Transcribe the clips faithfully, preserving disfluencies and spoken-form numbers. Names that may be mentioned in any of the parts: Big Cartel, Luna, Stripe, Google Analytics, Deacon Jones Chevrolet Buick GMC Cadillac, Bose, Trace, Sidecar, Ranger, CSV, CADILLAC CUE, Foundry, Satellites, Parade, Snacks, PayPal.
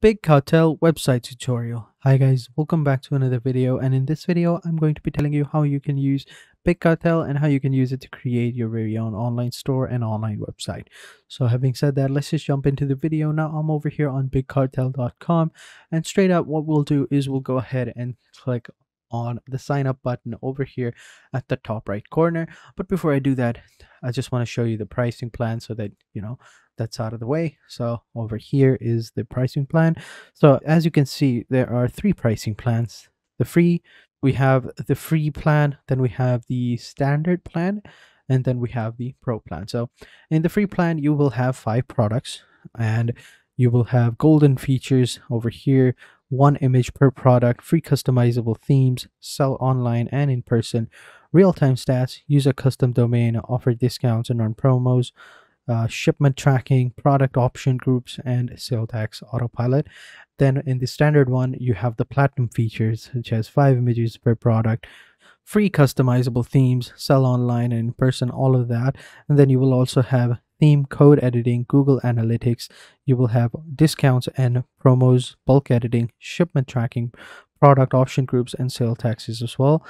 Big Cartel website tutorial. Hi guys, welcome back to another video, and in this video I'm going to be telling you how you can use Big Cartel and how you can use it to create your very own online store and online website. So having said that, let's just jump into the video. Now I'm over here on big cartel dot com, and straight up what we'll do is we'll go ahead and click on the sign up button over here at the top right corner. But before I do that, I just want to show you the pricing plan so that you know that's out of the way. So over here is the pricing plan. So as you can see, there are three pricing plans. The free, we have the free plan, then we have the standard plan, and then we have the pro plan. So in the free plan, you will have five products, and you will have golden features over here, one image per product, free customizable themes, sell online and in person, real-time stats, use a custom domain, offer discounts and run promos, uh, shipment tracking, product option groups, and sale tax autopilot. Then in the standard one, you have the platinum features, which has five images per product, free customizable themes, sell online and in person, all of that. And then you will also have theme, code editing, Google Analytics. You will have discounts and promos, bulk editing, shipment tracking, product option groups, and sale taxes as well.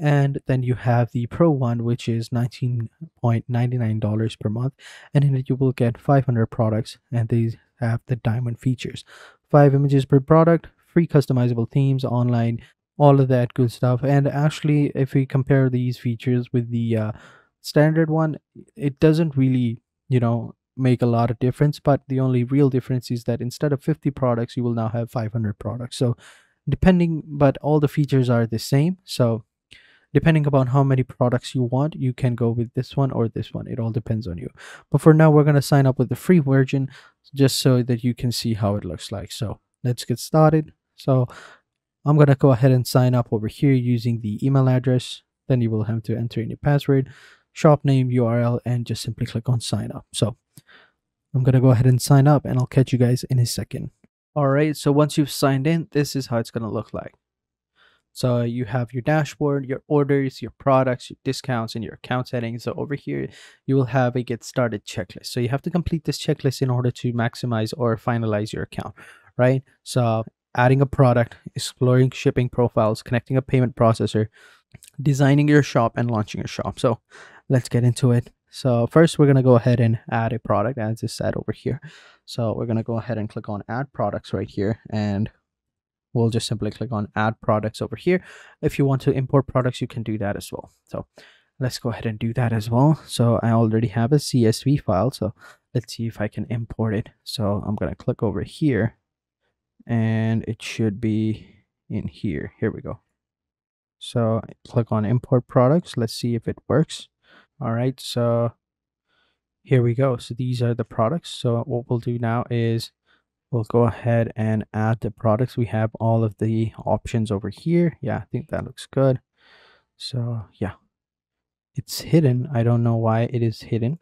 And then you have the pro one, which is nineteen ninety-nine dollars per month, and in it you will get five hundred products, and these have the diamond features, five images per product, free customizable themes, online, all of that good stuff. And actually, if we compare these features with the uh, standard one, it doesn't really you know make a lot of difference, but the only real difference is that instead of fifty products, you will now have five hundred products. So depending, but all the features are the same, so depending upon how many products you want, you can go with this one or this one. It all depends on you, but for now we're going to sign up with the free version just so that you can see how it looks like. So let's get started. So I'm going to go ahead and sign up over here using the email address. Then you will have to enter in your password, shop name, U R L, and just simply click on sign up. So I'm gonna go ahead and sign up, and I'll catch you guys in a second. All right, so once you've signed in, this is how it's gonna look like. So you have your dashboard, your orders, your products, your discounts, and your account settings. So over here you will have a get started checklist. So you have to complete this checklist in order to maximize or finalize your account, right? So adding a product, exploring shipping profiles, connecting a payment processor, designing your shop, and launching your shop. So let's get into it. So first we're going to go ahead and add a product, as is said over here. So we're going to go ahead and click on add products right here, and we'll just simply click on add products over here. If you want to import products, you can do that as well. So let's go ahead and do that as well. So I already have a C S V file, so let's see if I can import it. So I'm going to click over here, and it should be in here. Here we go. So click on import products. Let's see if it works. All right, so here we go. So these are the products. So what we'll do now is we'll go ahead and add the products. We have all of the options over here. Yeah, I think that looks good. So yeah, it's hidden. I don't know why it is hidden,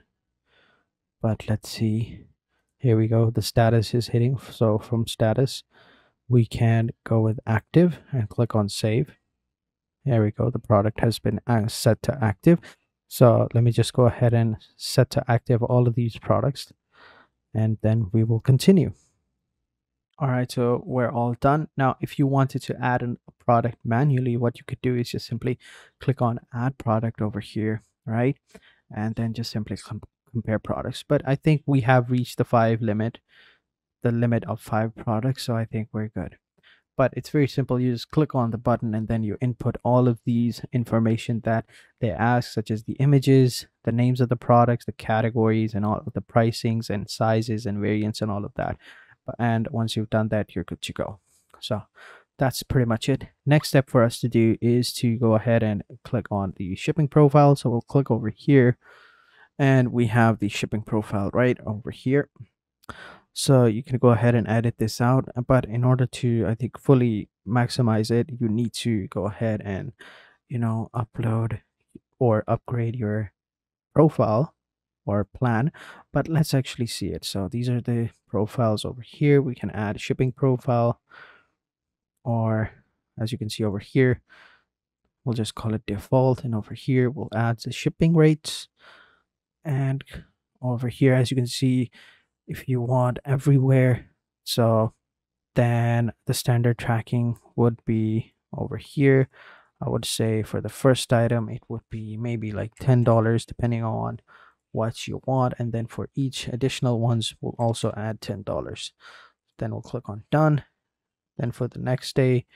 but let's see. Here we go. The status is hidden. So from status, we can go with active and click on save. There we go. The product has been set to active. So let me just go ahead and set to active all of these products, and then we will continue. All right, so we're all done. Now, if you wanted to add a product manually, what you could do is just simply click on add product over here, right? And then just simply compare products. But I think we have reached the five limit, the limit of five products. So I think we're good. But it's very simple. You just click on the button, and then you input all of these information that they ask, such as the images, the names of the products, the categories, and all of the pricings and sizes and variants and all of that. And once you've done that, you're good to go. So that's pretty much it. Next step for us to do is to go ahead and click on the shipping profile. So we'll click over here, and we have the shipping profile right over here. So you can go ahead and edit this out, but in order to, I think, fully maximize it, you need to go ahead and, you know, upload or upgrade your profile or plan. But let's actually see it. So these are the profiles over here. We can add a shipping profile, or as you can see over here, we'll just call it default. And over here, we'll add the shipping rates. And over here, as you can see, if you want everywhere, so then the standard tracking would be over here. I would say for the first item, it would be maybe like ten dollars depending on what you want. And then for each additional ones, we'll also add ten dollars. Then we'll click on done. Then for the next day,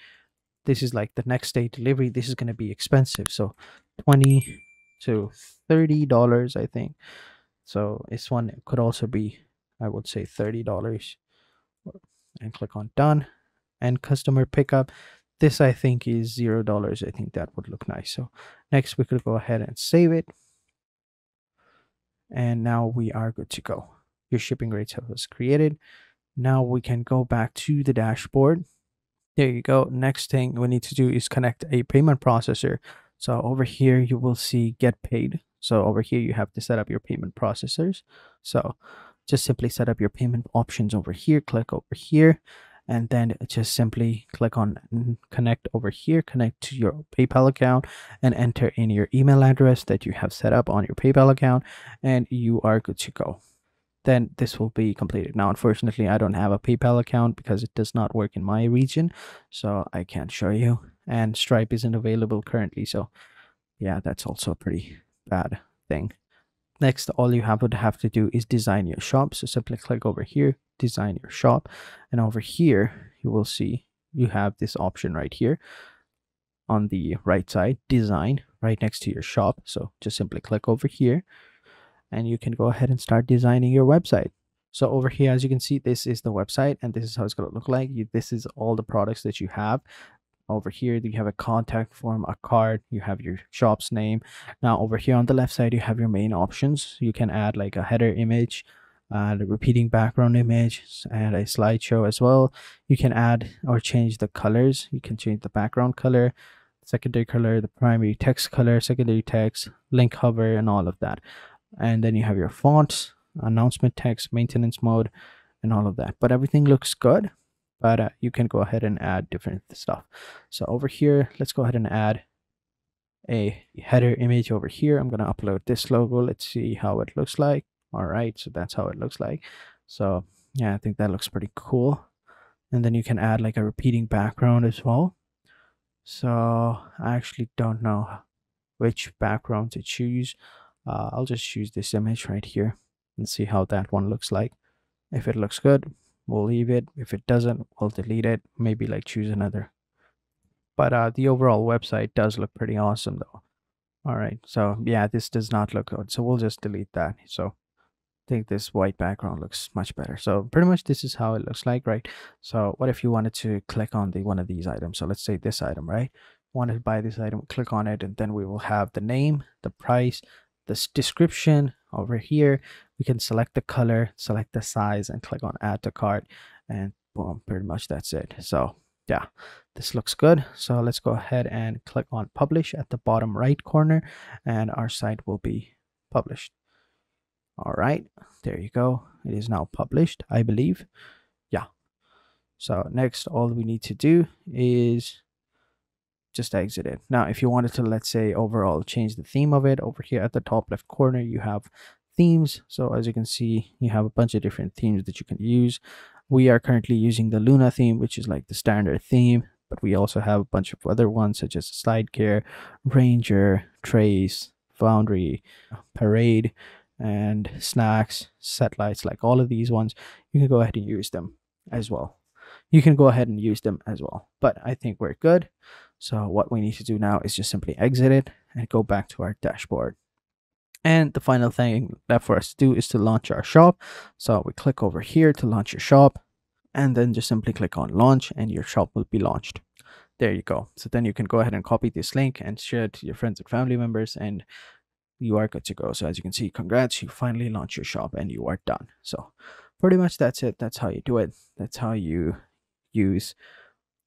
this is like the next day delivery. This is going to be expensive. So twenty to thirty dollars, I think. So this one could also be, I would say thirty dollars. And click on done. And customer pickup. This I think is zero dollars. I think that would look nice. So next we could go ahead and save it. And now we are good to go. Your shipping rates have was created. Now we can go back to the dashboard. There you go. Next thing we need to do is connect a payment processor. So over here you will see get paid. So over here you have to set up your payment processors. So just simply set up your payment options over here. Click over here. And then just simply click on connect over here, connect to your PayPal account, and enter in your email address that you have set up on your PayPal account, and you are good to go. Then this will be completed. Now, unfortunately, I don't have a PayPal account because it does not work in my region, so I can't show you. And Stripe isn't available currently, so yeah, that's also a pretty bad thing. Next, all you have would have to do is design your shop. So simply click over here, design your shop. And over here, you will see you have this option right here on the right side, design, right next to your shop. So just simply click over here and you can go ahead and start designing your website. So over here, as you can see, this is the website and this is how it's going to look like. You, this is all the products that you have. Over here, you have a contact form, a card, you have your shop's name. Now over here on the left side, you have your main options. You can add like a header image, uh, the repeating background image, and a slideshow as well. You can add or change the colors. You can change the background color, secondary color, the primary text color, secondary text, link hover, and all of that. And then you have your fonts, announcement text, maintenance mode, and all of that. But everything looks good. But uh, you can go ahead and add different stuff. So over here, let's go ahead and add a header image over here. I'm going to upload this logo. Let's see how it looks like. All right. So that's how it looks like. So yeah, I think that looks pretty cool. And then you can add like a repeating background as well. So I actually don't know which background to choose. Uh, I'll just choose this image right here and see how that one looks like. If it looks good, we'll leave it. If it doesn't, we'll delete it. Maybe like choose another. But uh, the overall website does look pretty awesome though. All right. So yeah, this does not look good. So we'll just delete that. So I think this white background looks much better. So pretty much this is how it looks like, right? So what if you wanted to click on the one of these items? So let's say this item, right? Want to buy this item, click on it, and then we will have the name, the price, this description. Over here we can select the color, select the size, and click on add to cart, and boom, pretty much that's it. So yeah, this looks good. So let's go ahead and click on publish at the bottom right corner, and our site will be published. All right, there you go. It is now published, I believe. Yeah. So next, all we need to do is just exit it. Now, if you wanted to, let's say, overall change the theme of it, over here at the top left corner, you have themes. So as you can see, you have a bunch of different themes that you can use. We are currently using the Luna theme, which is like the standard theme, but we also have a bunch of other ones such as Sidecar, Ranger, Trace, Foundry, Parade, and Snacks, Satellites. Like all of these ones, you can go ahead and use them as well. You can go ahead and use them as well, but I think we're good. So what we need to do now is just simply exit it and go back to our dashboard. And the final thing left for us to do is to launch our shop. So we click over here to launch your shop, and then just simply click on launch, and your shop will be launched. There you go. So then you can go ahead and copy this link and share it to your friends and family members, and you are good to go. So as you can see, congrats, you finally launched your shop and you are done. So pretty much that's it. That's how you do it. That's how you use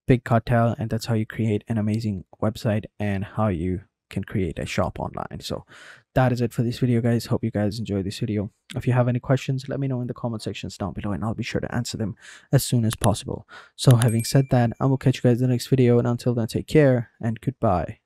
Big Cartel, and that's how you create an amazing website and how you can create a shop online. So that is it for this video, guys. Hope you guys enjoyed this video. If you have any questions, let me know in the comment sections down below, and I'll be sure to answer them as soon as possible. So having said that, I will catch you guys in the next video, and until then, take care and goodbye.